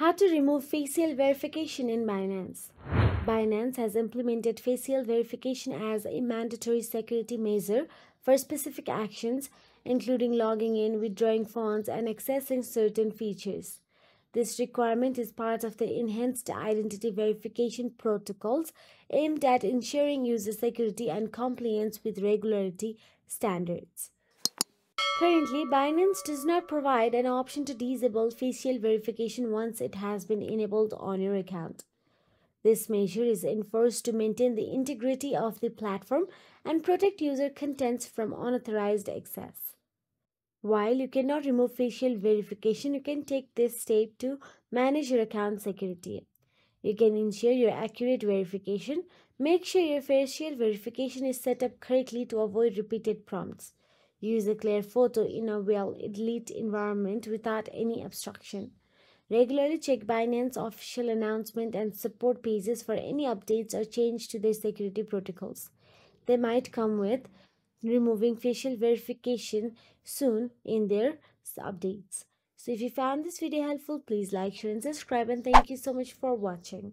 How to remove facial verification in Binance. Binance has implemented facial verification as a mandatory security measure for specific actions, including logging in, withdrawing funds, and accessing certain features. This requirement is part of the enhanced identity verification protocols aimed at ensuring user security and compliance with regulatory standards. Currently, Binance does not provide an option to disable facial verification once it has been enabled on your account. This measure is enforced to maintain the integrity of the platform and protect user contents from unauthorized access. While you cannot remove facial verification, you can take this step to manage your account security. You can ensure your accurate verification. Make sure your facial verification is set up correctly to avoid repeated prompts. Use a clear photo in a well-lit environment without any obstruction. Regularly check Binance official announcement and support pages for any updates or change to their security protocols. They might come with removing facial verification soon in their updates. So if you found this video helpful, please like, share and subscribe, and thank you so much for watching.